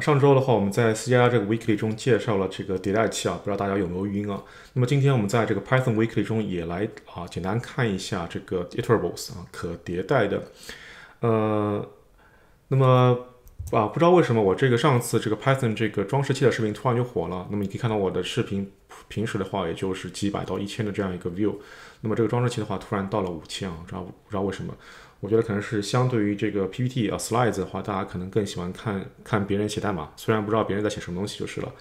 上周的话，我们在 C 加加这个 Weekly 中介绍了这个迭代器啊，不知道大家有没有晕啊？那么今天我们在这个 Python Weekly 中也来简单看一下这个 Iterables 啊，可迭代的。那么不知道为什么我这个上次这个 Python 这个装饰器的视频突然就火了。那么你可以看到我的视频平时的话，也就是几百到1000的这样一个 view。那么这个装饰器的话，突然到了5000啊，不知道为什么。 我觉得可能是相对于这个 PPT 啊 slides 的话，大家可能更喜欢看别人写代码，虽然不知道别人在写什么东西就是了。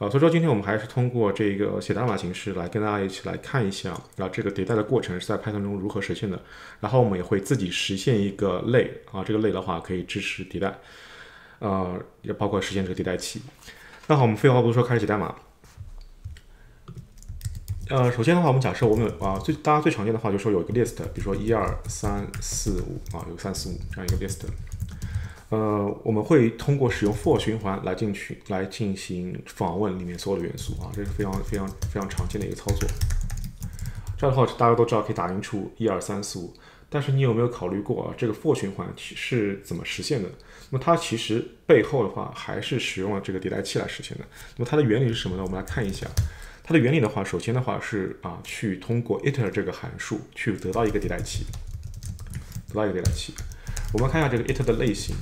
所以说今天我们还是通过这个写代码形式来跟大家一起来看一下啊，这个迭代的过程是在 Python 中如何实现的。然后我们也会自己实现一个类啊，这个类的话可以支持迭代，也包括实现这个迭代器。那好，我们废话不多说，开始写代码。 首先的话，我们假设我们有大家最常见的话就是说有一个 list， 比如说1、2、3、4、5啊，有3、4、5这样一个 list。我们会通过使用 for 循环来进行访问里面所有的元素啊，这是非常常见的一个操作。这样的话，大家都知道可以打印出1、2、3、4、5，但是你有没有考虑过啊，这个 for 循环是怎么实现的？那么它其实背后的话还是使用了这个迭代器来实现的。那么它的原理是什么呢？我们来看一下。 它的原理的话，首先的话是去通过 iter 这个函数去得到一个迭代器，我们看一下这个 iter 的类型，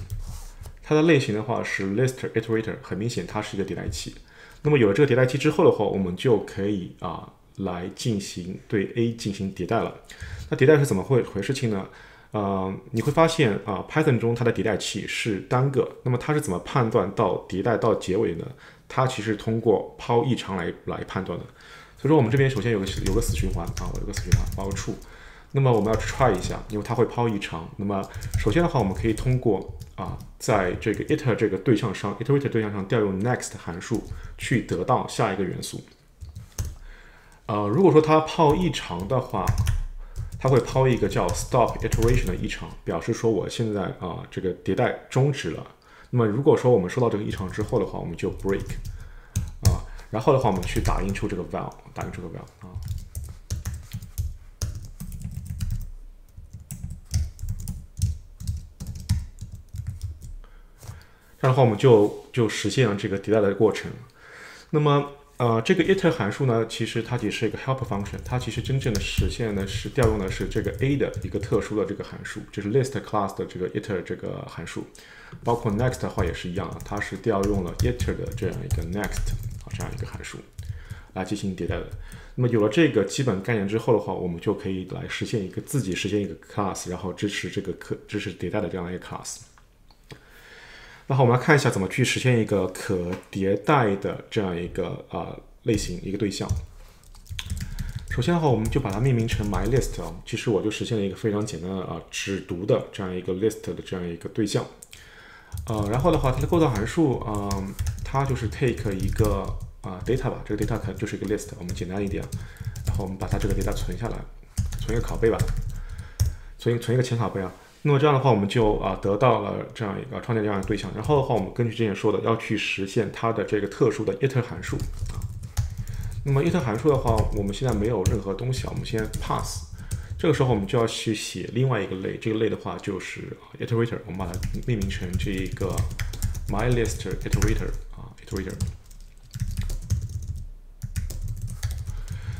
它的类型的话是 list iterator， 很明显它是一个迭代器。那么有了这个迭代器之后的话，我们就可以来进行对 A 进行迭代了。那迭代是怎么回事情呢？你会发现Python 中它的迭代器是单个，那么它是怎么判断到迭代到结尾呢？ 它其实通过抛异常来判断的，所以说我们这边首先有个死循环啊，我有个死循环包处，那么我们要 try 一下，因为它会抛异常。那么首先的话，我们可以通过在这个 iter 这个对象上 ，iterator 对象上调用 next 函数去得到下一个元素。如果说它抛异常的话，它会抛一个叫 stop iteration 的异常，表示说我现在这个迭代终止了。 那么如果说我们收到这个异常之后的话，我们就 break 然后的话我们去打印出这个 val， 这样的话我们就实现了这个迭代的过程。那么这个 iter 函数呢，其实它也是一个 help function， 它其实真正的实现的是调用的是这个 A 的一个特殊的这个函数，就是 list class 的这个 iter 这个函数。 包括 next 的话也是一样，它是调用了 iter 的这样一个 next 这样一个函数来进行迭代的。那么有了这个基本概念之后的话，我们就可以来自己实现一个 class， 然后支持迭代的这样一个 class。那好，我们来看一下怎么去实现一个可迭代的这样一个类型一个对象。首先的话，我们就把它命名成 my list 啊，其实我就实现了一个非常简单的只读的这样一个 list 的这样一个对象。 然后的话，它的构造函数，它就是 take 一个data 吧，这个 data 可能就是一个 list， 我们简单一点，然后我们把它这个 data 存下来，存一个拷贝吧，存一个前拷贝啊。那么这样的话，我们就得到了这样一个创建这样的对象。然后的话，我们根据之前说的，要去实现它的这个特殊的 iter 函数啊。那么 iter 函数的话，我们现在没有任何东西啊，我们先 pass。 这个时候我们就要去写另外一个类，这个类的话就是 iterator， 我们把它命名成这一个 my list iterator iterator。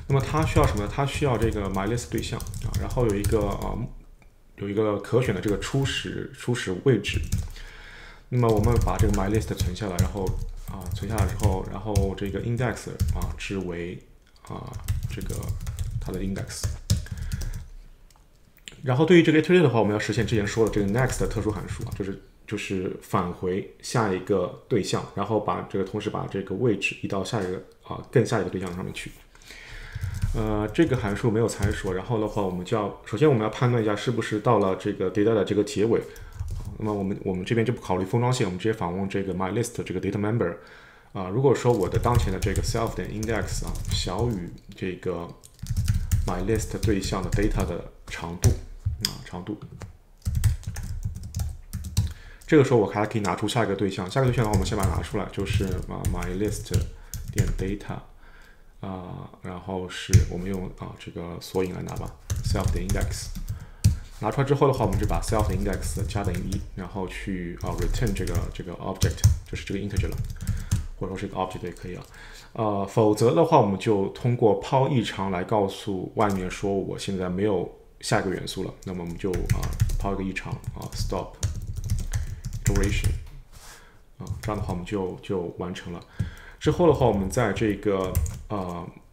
那么它需要什么呢？它需要这个 my list 对象然后有一个可选的这个初始位置。那么我们把这个 my list 存下来，然后存下来之后，然后这个 index 置为这个它的 index。 然后对于这个 iterator 的话，我们要实现之前说的这个 next 的特殊函数就是返回下一个对象，然后同时把这个位置移到下一个更下一个对象上面去。这个函数没有参数，然后的话，我们就要首先判断一下是不是到了这个迭代的这个结尾。那么我们这边就不考虑封装性，我们直接访问这个 my list 这个 data member。如果说我的当前的这个 self 点 index 小于这个 my list 对象的 data 的长度，这个时候我还可以拿出下一个对象。下一个对象的话，我们先把它拿出来，就是my list 点 data， 然后是我们用这个索引来拿吧 ，self 点 index。拿出来之后的话，我们就把 self index 加等于1，然后去return 这个 object， 就是这个 integer 了，或者说是一个 object 也可以了。否则的话，我们就通过抛异常来告诉外面说我现在没有下一个元素了。那么我们就抛一个异常stop iteration 这样的话我们就完成了。之后的话，我们在这个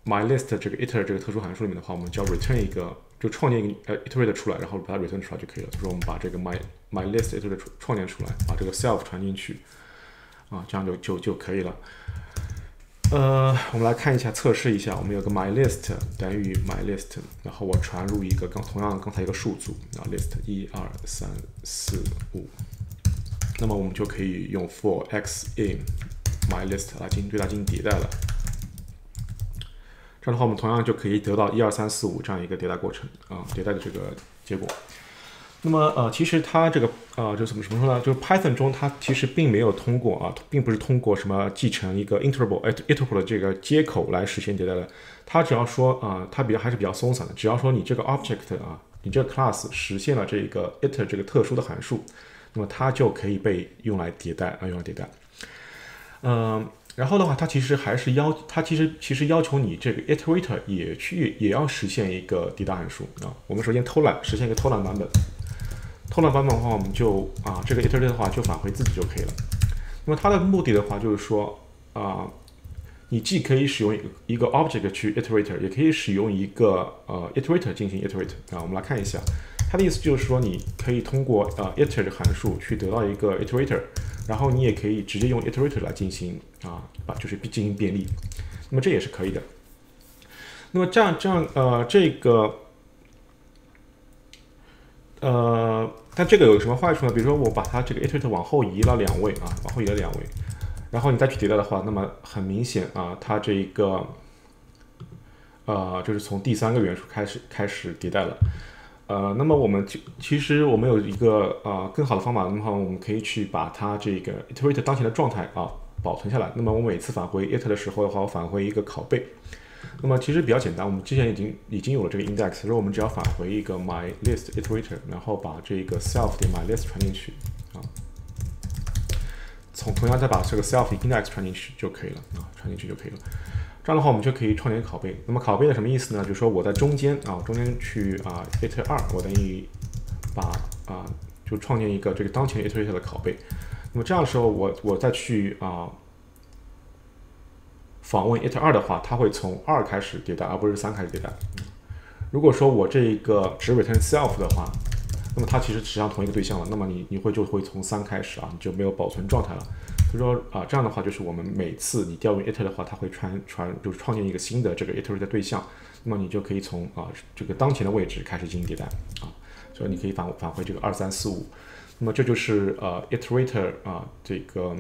myList 这个 iter 这个特殊函数里面的话，我们就要 return 一个。就创建一个iterate 出来，然后把它 return 出来就可以了。就是我们把这个 my list iterate 创建出来，把这个 self 传进去，这样就可以了。我们来看一下，测试一下，我们有个 my list 等于 my list， 然后我传入一个同样刚才一个数组啊 list 1 2 3 4 5，那么我们就可以用 for x in my list 来对它进行迭代了。这样的话，我们同样就可以得到1 2 3 4 5这样一个迭代过程迭代的这个结果。那么其实它这个就怎么说呢？就是 Python 中它其实并没有通过并不是通过什么继承一个 iterable 的这个接口来实现迭代的。它只要说它还是比较松散的，只要说你这个 object 你这个 class 实现了这个 iter 这个特殊的函数，那么它就可以被用来迭代然后的话，它其实还是要求你这个 iterator 也要实现一个迭代函数我们首先实现一个偷懒版本。偷懒版本的话，我们就这个 iterator 的话就返回自己就可以了。那么它的目的的话就是说你既可以使用一个 object 去 iterator， 也可以使用一个iterator 进行 iterate 我们来看一下，它的意思就是说你可以通过iter 函数去得到一个 iterator。然后你也可以直接用 iterator 来进行就是进行便利，那么这也是可以的。那么但这个有什么坏处呢？比如说我把它这个 iterator 往后移了2位，然后你再去迭代的话，那么很明显它这个就是从第3个元素开始迭代了。那么我们其实有一个更好的方法，那么我们可以去把它这个 iterator 当前的状态保存下来。那么我每次返回 iter 的时候的话，我返回一个拷贝。那么其实比较简单，我们之前已经有了这个 index， 所以我们只要返回一个 my list iterator， 然后把这个 self 的 my list 传进去同样再把这个 self index 传进去就可以了这样的话，我们就可以创建拷贝。那么拷贝的什么意思呢？就是说我在中间去iter2，我等于把就创建一个这个当前 iterator 的拷贝。那么这样的时候，我再去访问 iter2 的话，它会从2开始迭代，而不是3开始迭代。如果说我这个只 return self 的话，那么它其实指向同一个对象了。那么你会从3开始你就没有保存状态了。所以说这样的话就是我们每次你调用 iter 的话，它会就是创建一个新的这个 iterate 的对象，那么你就可以从这个当前的位置开始进行迭代所以你可以返回这个2 3 4 5，那么这就是iterator 这个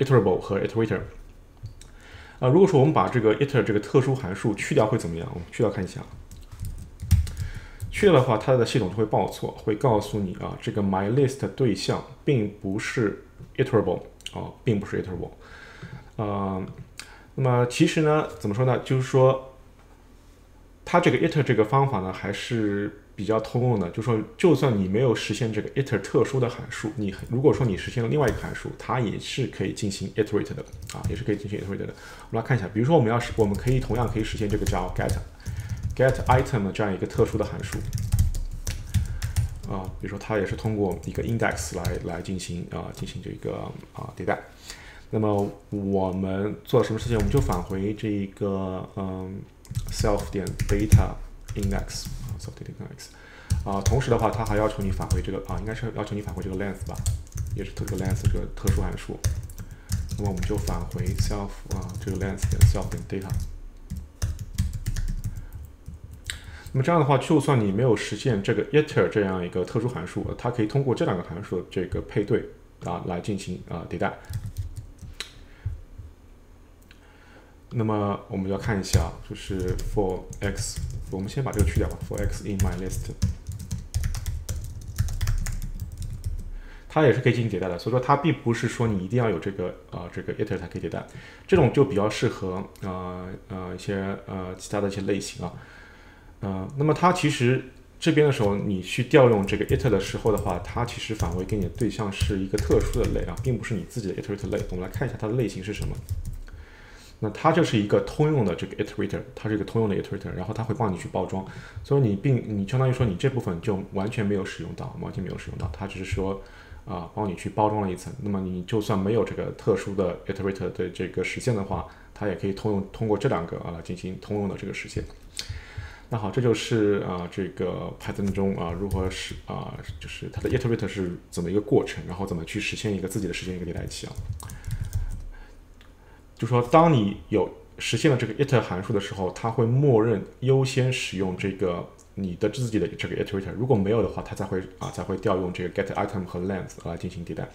iterable 和 iterator。如果说我们把这个 iter 这个特殊函数去掉会怎么样？我们去掉看一下。去掉的话，它的系统就会报错，会告诉你这个 myList 对象并不是 iterable 那么其实呢，怎么说呢？就是说，它这个 iter 这个方法呢，还是比较通用的。就是说，就算你没有实现这个 iter 特殊的函数，你如果说你实现了另外一个函数，它也是可以进行 iterate 的我们来看一下，比如说我们同样可以实现这个叫 get item 这样一个特殊的函数比如说它也是通过一个 index 来进行这个迭代。那么我们做了什么事情？我们就返回这个self 点 data index同时的话，它还要求你返回这个应该是要求你返回这个 length 吧，也是这个 length 这个特殊函数。那么我们就返回 self 这个 length 点 self 点 data。那么这样的话，就算你没有实现这个 iter 这样一个特殊函数，它可以通过这两个函数的这个配对来进行迭代。那么我们要看一下，就是 for x， 我们先把这个去掉吧。for x in my list， 它也是可以进行迭代的。所以说，它并不是说你一定要有这个 iter 才可以迭代。这种就比较适合一些其他的一些类型那么它其实这边的时候，你去调用这个 iter 的时候的话，它其实返回给你的对象是一个特殊的类啊，并不是你自己的 iterate 类。我们来看一下它的类型是什么。那它这是一个通用的这个 iterator， 它是一个通用的 iterator， 然后它会帮你去包装，所以你相当于说你这部分就完全没有使用到，完全没有使用到，它只是说。 啊，帮你去包装了一层。那么你就算没有这个特殊的 iterator 的这个实现的话，它也可以通过这两个啊来进行通用的这个实现。那好，这就是啊这个 Python 中啊如何使啊就是它的 iterator 是怎么一个过程，然后怎么去实现一个自己的实现一个迭代器啊。就说当你有实现了这个 iter 函数的时候，它会默认优先使用这个。 你的自己的这个 iterator， 如果没有的话，它才会调用这个 get item 和 length 来进行迭代。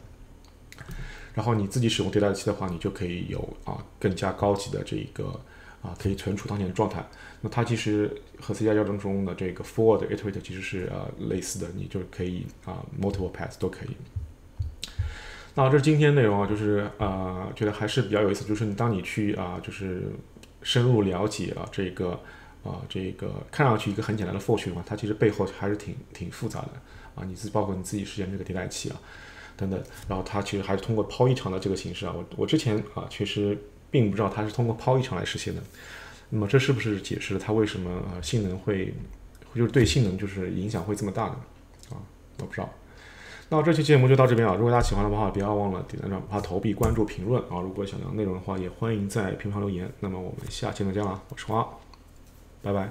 然后你自己使用迭代器的话，你就可以有更加高级的这个可以存储当前的状态。那它其实和 C 加加中的这个 for 的 iterator 其实是类似的，你就可以multiple paths 都可以。那这是今天内容啊，就是觉得还是比较有意思，就是当你去就是深入了解这个。 这个看上去一个很简单的 for 循环，它其实背后还是挺复杂的啊。包括你自己实现这个迭代器啊，等等。然后它其实还是通过抛异常的这个形式啊。我之前确实并不知道它是通过抛异常来实现的。那么这是不是解释了它为什么性能就是对性能就是影响会这么大呢？啊，我不知道。那这期节目就到这边啊。如果大家喜欢的话，不要忘了点赞、转发、投币、关注、评论啊。如果想聊内容的话，也欢迎在评论留言。那么我们下期再见啦，我是花。 拜拜。